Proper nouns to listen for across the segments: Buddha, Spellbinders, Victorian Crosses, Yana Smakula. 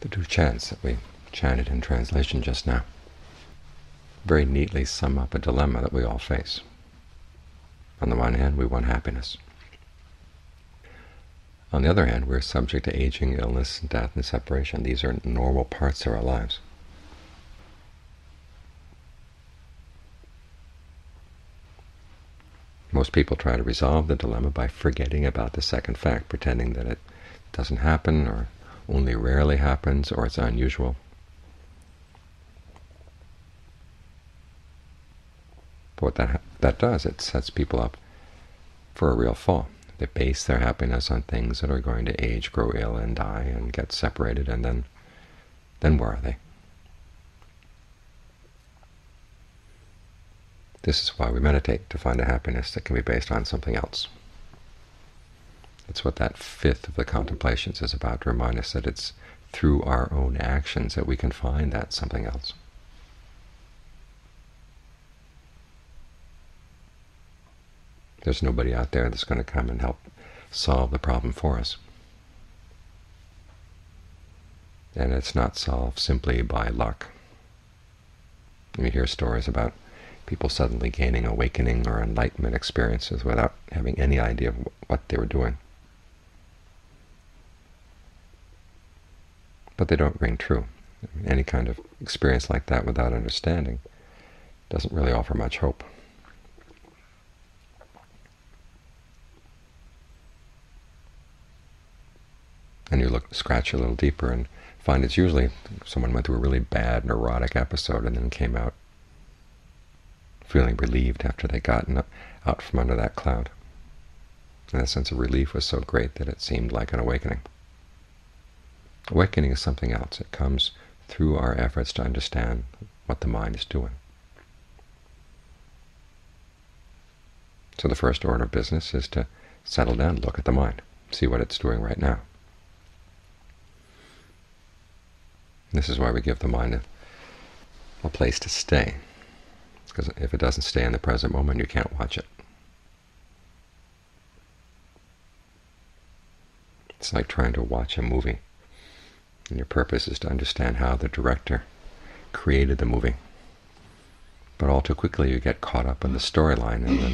the two chants that we chanted in translation just now very neatly sum up a dilemma that we all face. On the one hand, we want happiness. On the other hand, we're subject to aging, illness, death, and separation. These are normal parts of our lives. Most people try to resolve the dilemma by forgetting about the second fact, pretending that it doesn't happen, or only rarely happens, or it's unusual. But what that does, it sets people up for a real fall. They base their happiness on things that are going to age, grow ill, and die, and get separated, and then where are they? This is why we meditate, to find a happiness that can be based on something else. That's what that fifth of the contemplations is about, to remind us that it's through our own actions that we can find that something else. There's nobody out there that's going to come and help solve the problem for us. And it's not solved simply by luck. We hear stories about people suddenly gaining awakening or enlightenment experiences without having any idea of what they were doing. But they don't ring true. Any kind of experience like that without understanding doesn't really offer much hope. And you scratch a little deeper and find it's usually someone went through a really bad neurotic episode and then came out feeling relieved after they gotten out from under that cloud. And that sense of relief was so great that it seemed like an awakening. Awakening is something else. It comes through our efforts to understand what the mind is doing. So the first order of business is to settle down, look at the mind, see what it's doing right now. This is why we give the mind a place to stay. Because if it doesn't stay in the present moment, you can't watch it. It's like trying to watch a movie, and your purpose is to understand how the director created the movie. But all too quickly you get caught up in the storyline, and then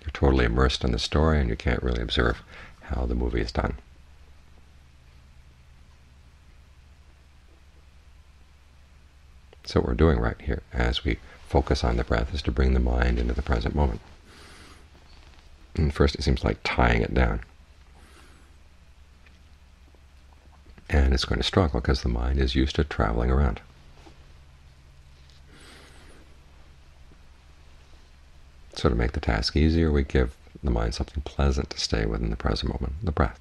you're totally immersed in the story, and you can't really observe how the movie is done. So what we're doing right here, as we focus on the breath, is to bring the mind into the present moment. And first it seems like tying it down. And it's going to struggle because the mind is used to traveling around. So to make the task easier, we give the mind something pleasant to stay within the present moment, the breath.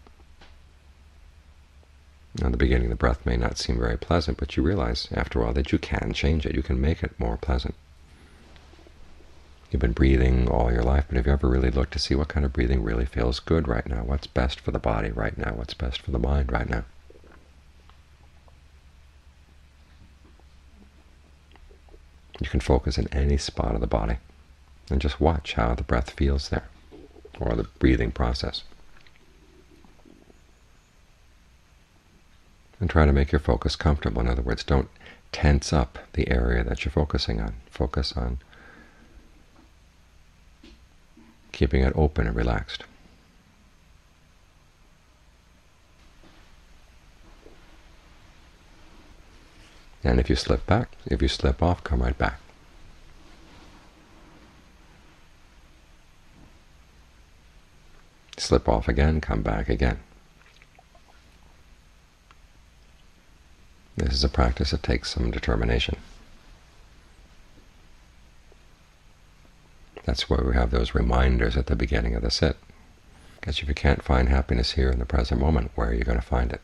Now, in the beginning, the breath may not seem very pleasant, but you realize, after a while, that you can change it. You can make it more pleasant. You've been breathing all your life, but have you ever really looked to see what kind of breathing really feels good right now? What's best for the body right now? What's best for the mind right now? You can focus in any spot of the body and just watch how the breath feels there, or the breathing process. And try to make your focus comfortable. In other words, don't tense up the area that you're focusing on. Focus on keeping it open and relaxed. And if you slip back, if you slip off, come right back. Slip off again, come back again. This is a practice that takes some determination. That's why we have those reminders at the beginning of the sit. Because if you can't find happiness here in the present moment, where are you going to find it?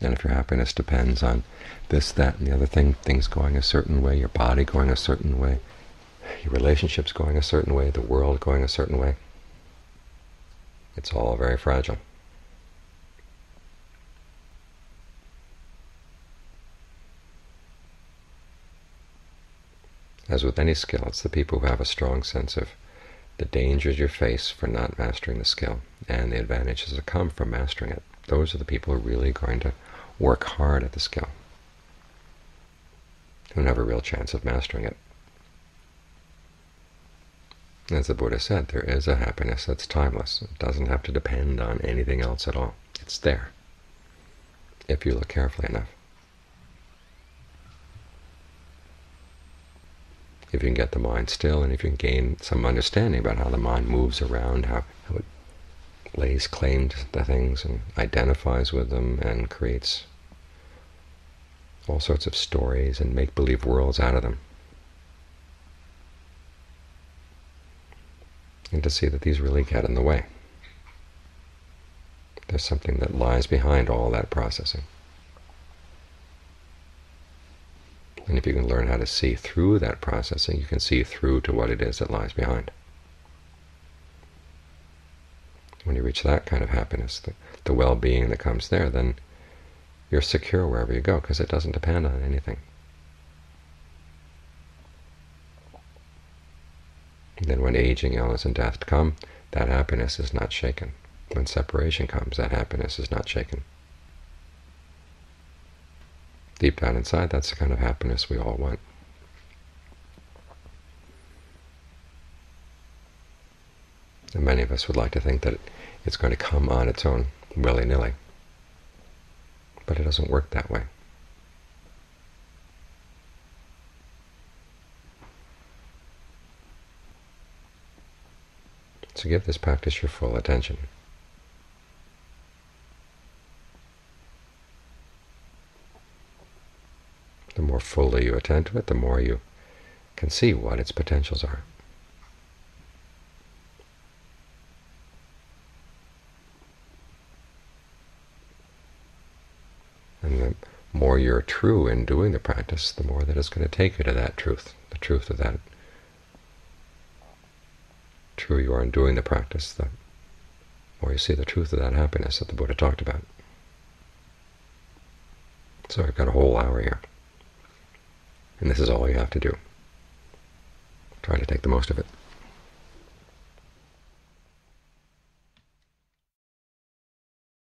And if your happiness depends on this, that, and the other thing, things going a certain way, your body going a certain way, your relationships going a certain way, the world going a certain way, it's all very fragile. As with any skill, it's the people who have a strong sense of the dangers you face for not mastering the skill and the advantages that come from mastering it Those are the people who are really going to work hard at the skill, who have a real chance of mastering it. As the Buddha said, there is a happiness that's timeless. It doesn't have to depend on anything else at all. It's there, if you look carefully enough. If you can get the mind still, and if you can gain some understanding about how the mind moves around, how it lays claim to things and identifies with them and creates all sorts of stories and make-believe worlds out of them. And to see that these really get in the way. There's something that lies behind all that processing. And if you can learn how to see through that processing, you can see through to what it is that lies behind. When you reach that kind of happiness, the well-being that comes there, then you're secure wherever you go, because it doesn't depend on anything. And then when aging, illness, and death come, that happiness is not shaken. When separation comes, that happiness is not shaken. Deep down inside, that's the kind of happiness we all want. And many of us would like to think that it's going to come on its own willy-nilly, but it doesn't work that way. So give this practice your full attention. The more fully you attend to it, the more you can see what its potentials are. And the more you're true in doing the practice, the more that it's going to take you to that truth, the truth of that. True you are in doing the practice, the more you see the truth of that happiness that the Buddha talked about. So I've got a whole hour here. And this is all you have to do. Try to take the most of it.